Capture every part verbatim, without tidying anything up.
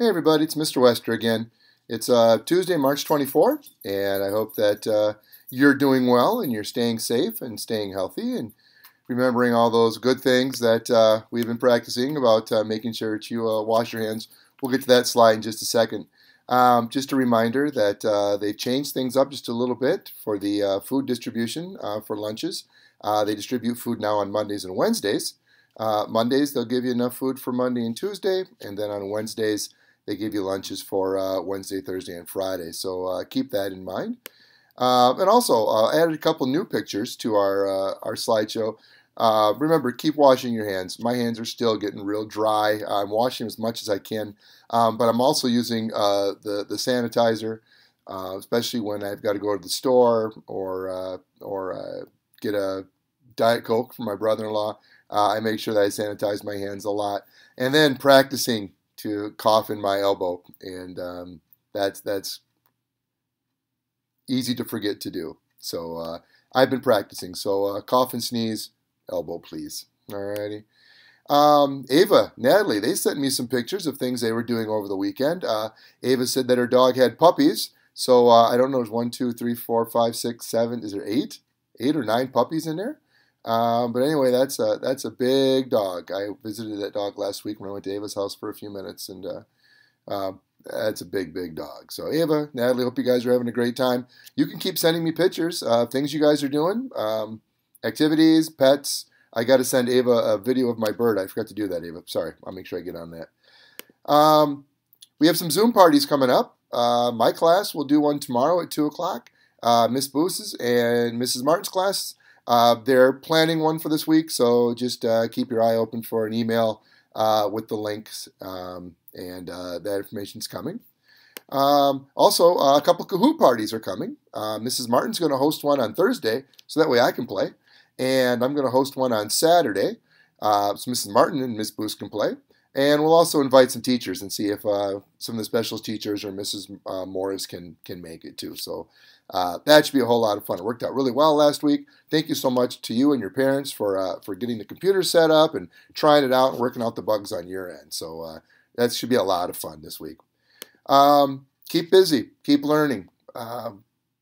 Hey everybody, it's Mister Westra again. It's uh, Tuesday, March twenty-fourth, and I hope that uh, you're doing well and you're staying safe and staying healthy and remembering all those good things that uh, we've been practicing about uh, making sure that you uh, wash your hands. We'll get to that slide in just a second. Um, just a reminder that uh, they've changed things up just a little bit for the uh, food distribution uh, for lunches. Uh, they distribute food now on Mondays and Wednesdays. Uh, Mondays, they'll give you enough food for Monday and Tuesday, and then on Wednesdays, they give you lunches for uh, Wednesday, Thursday, and Friday. So uh, keep that in mind. Uh, and also, I uh, added a couple new pictures to our, uh, our slideshow. Uh, remember, keep washing your hands. My hands are still getting real dry. I'm washing as much as I can, um, but I'm also using uh, the, the sanitizer, uh, especially when I've got to go to the store or, uh, or uh, get a Diet Coke for my brother-in-law. Uh, I make sure that I sanitize my hands a lot, and then practicing to cough in my elbow, and um, that's that's easy to forget to do. So uh, I've been practicing. So uh, cough and sneeze, elbow please. Alrighty. Um, Ava, Natalie, they sent me some pictures of things they were doing over the weekend. Uh, Ava said that her dog had puppies. So uh, I don't know, there's one, two, three, four, five, six, seven. Is there eight, eight or nine puppies in there? Um, but anyway, that's a, that's a big dog. I visited that dog last week when I went to Ava's house for a few minutes, and uh, uh, that's a big, big dog. So Ava, Natalie, hope you guys are having a great time. You can keep sending me pictures, uh, things you guys are doing, um, activities, pets. I got to send Ava a video of my bird. I forgot to do that, Ava. Sorry. I'll make sure I get on that. Um, we have some Zoom parties coming up. Uh, my class will do one tomorrow at two o'clock. Uh, Miss Boos's and Missus Martin's class. Uh, they're planning one for this week, so just uh, keep your eye open for an email uh, with the links, um, and uh, that information's coming. Um, also, uh, a couple Kahoot parties are coming. Uh, Missus Martin's going to host one on Thursday, so that way I can play, and I'm going to host one on Saturday, uh, so Missus Martin and Miss Boos can play, and we'll also invite some teachers and see if uh, some of the specials teachers or Missus Uh, Morris can can make it too. So. Uh, that should be a whole lot of fun. It worked out really well last week. Thank you so much to you and your parents for uh, for getting the computer set up and trying it out and working out the bugs on your end. So uh, that should be a lot of fun this week. Um, keep busy. Keep learning. Uh,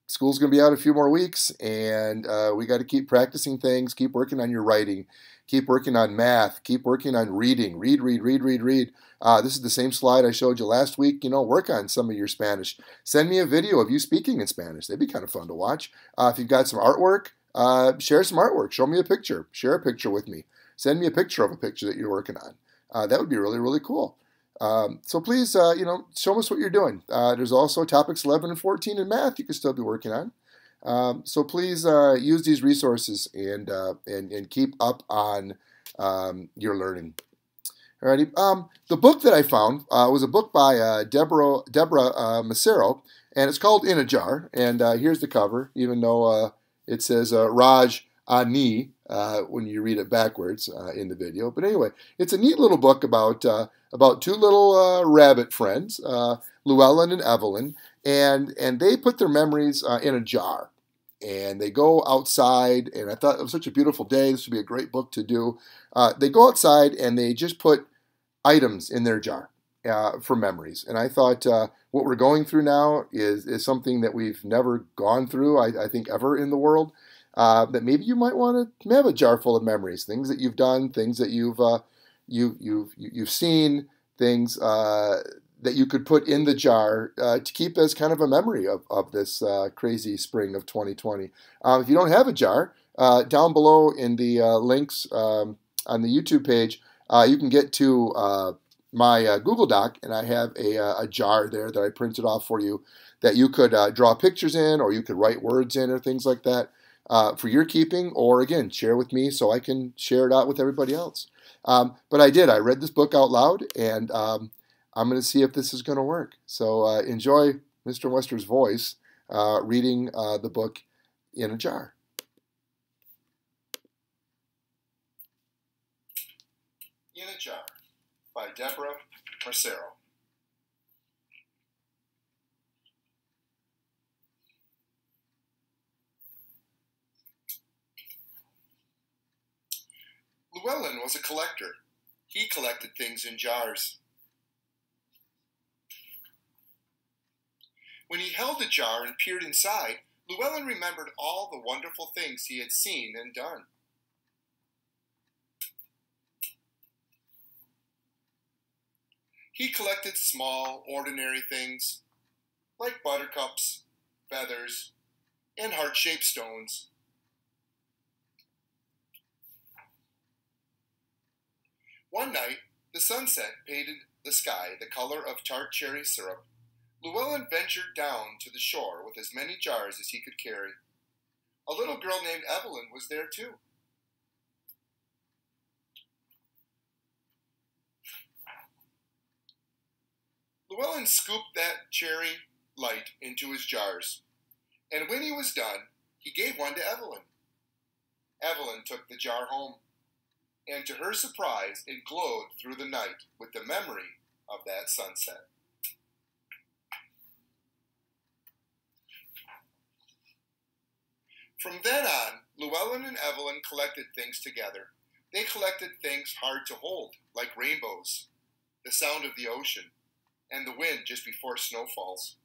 school's going to be out a few more weeks, and uh, we got to keep practicing things. Keep working on your writing. Keep working on math. Keep working on reading. Read, read, read, read, read. Uh, this is the same slide I showed you last week. You know, work on some of your Spanish. Send me a video of you speaking in Spanish. They'd be kind of fun to watch. Uh, if you've got some artwork, uh, share some artwork. Show me a picture. Share a picture with me. Send me a picture of a picture that you're working on. Uh, that would be really, really cool. Um, so please, uh, you know, show us what you're doing. Uh, there's also topics eleven and fourteen in math you can still be working on. Um, so please uh, use these resources and, uh, and, and keep up on um, your learning. Alrighty. Um, the book that I found uh, was a book by uh, Deborah, Deborah uh, Marcero, and it's called In A Jar. And uh, here's the cover, even though uh, it says uh, Raj Ani uh, when you read it backwards uh, in the video. But anyway, it's a neat little book about, uh, about two little uh, rabbit friends, uh, Llewellyn and Evelyn, and, and they put their memories uh, in a jar. And they go outside, and I thought it was such a beautiful day. This would be a great book to do. Uh, they go outside, and they just put items in their jar uh, for memories. And I thought uh, what we're going through now is, is something that we've never gone through, I, I think, ever in the world, uh, that maybe you might want to have a jar full of memories, things that you've done, things that you've, uh, you, you've, you've seen, things uh, that you could put in the jar uh, to keep as kind of a memory of, of this uh, crazy spring of twenty twenty. Uh, if you don't have a jar, uh, down below in the uh, links um, on the YouTube page, uh, you can get to uh, my uh, Google Doc, and I have a, uh, a jar there that I printed off for you that you could uh, draw pictures in, or you could write words in, or things like that uh, for your keeping, or again, share with me so I can share it out with everybody else. Um, but I did. I read this book out loud, and um, I'm going to see if this is going to work. So uh, enjoy Mister Westra's voice uh, reading uh, the book In a Jar. In a Jar by Deborah Marcero. Llewellyn was a collector. He collected things in jars. When he held the jar and peered inside, Llewellyn remembered all the wonderful things he had seen and done. He collected small, ordinary things, like buttercups, feathers, and heart-shaped stones. One night, the sunset painted the sky the color of tart cherry syrup. Llewellyn ventured down to the shore with as many jars as he could carry. A little girl named Evelyn was there too. Llewellyn scooped that cherry light into his jars, and when he was done, he gave one to Evelyn. Evelyn took the jar home, and to her surprise, it glowed through the night with the memory of that sunset. From then on, Llewellyn and Evelyn collected things together. They collected things hard to hold, like rainbows, the sound of the ocean, and the wind just before snow falls.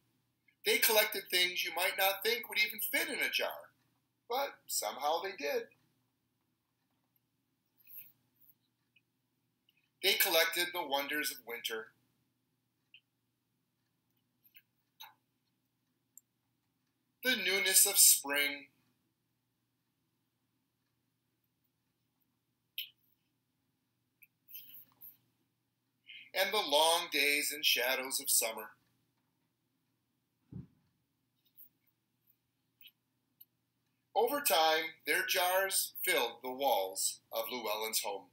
They collected things you might not think would even fit in a jar, but somehow they did. They collected the wonders of winter. The newness of spring. And the long days and shadows of summer. Over time, their jars filled the walls of Llewellyn's home.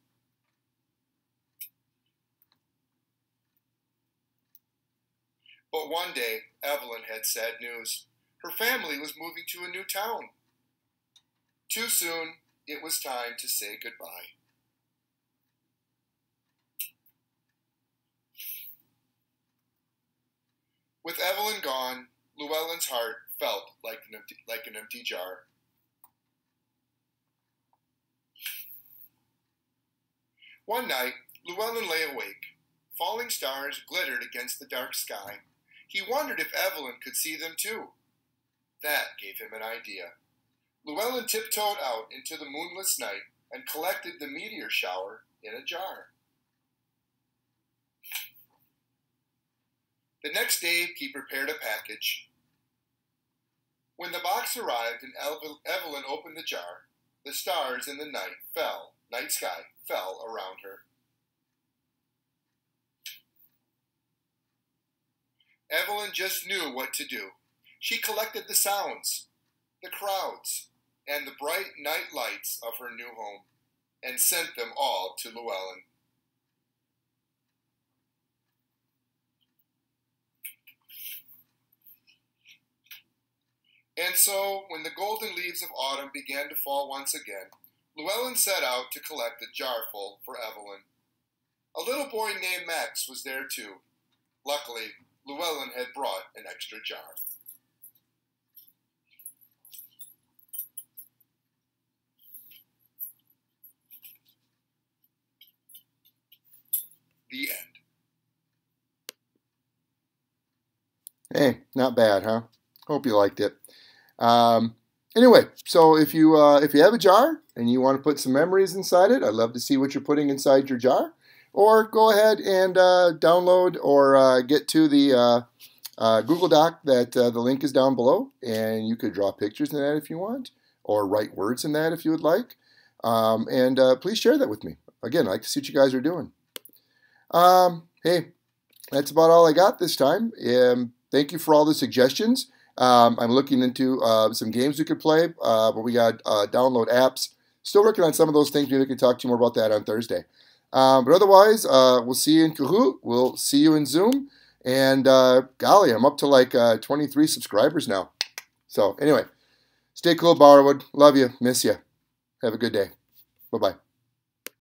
But one day, Evelyn had sad news. Her family was moving to a new town. Too soon, it was time to say goodbye. With Evelyn gone, Llewellyn's heart felt like an empty, like an empty jar. One night, Llewellyn lay awake. Falling stars glittered against the dark sky. He wondered if Evelyn could see them too. That gave him an idea. Llewellyn tiptoed out into the moonless night and collected the meteor shower in a jar. The next day, he prepared a package. When the box arrived and Evelyn opened the jar, the stars in the night fell, night sky fell around her. Evelyn just knew what to do. She collected the sounds, the crowds, and the bright night lights of her new home and sent them all to Llewellyn. And so, when the golden leaves of autumn began to fall once again, Llewellyn set out to collect a jarful for Evelyn. A little boy named Max was there too. Luckily, Llewellyn had brought an extra jar. The end. Hey, not bad, huh? Hope you liked it. Um, anyway, so if you uh, if you have a jar and you want to put some memories inside it, I'd love to see what you're putting inside your jar. Or go ahead and uh, download or uh, get to the uh, uh, Google Doc that uh, the link is down below, and you could draw pictures in that if you want, or write words in that if you would like. Um, and uh, please share that with me. Again, I like to see what you guys are doing. Um, hey, that's about all I got this time. Um, thank you for all the suggestions. Um, I'm looking into uh, some games we could play, uh, but we got uh, download apps. Still working on some of those things. Maybe we can talk to you more about that on Thursday. Um, but otherwise, uh, we'll see you in Kahoot. We'll see you in Zoom. And uh, golly, I'm up to like uh, twenty-three subscribers now. So anyway, stay cool, Bauerwood. Love you. Miss you. Have a good day. Bye-bye.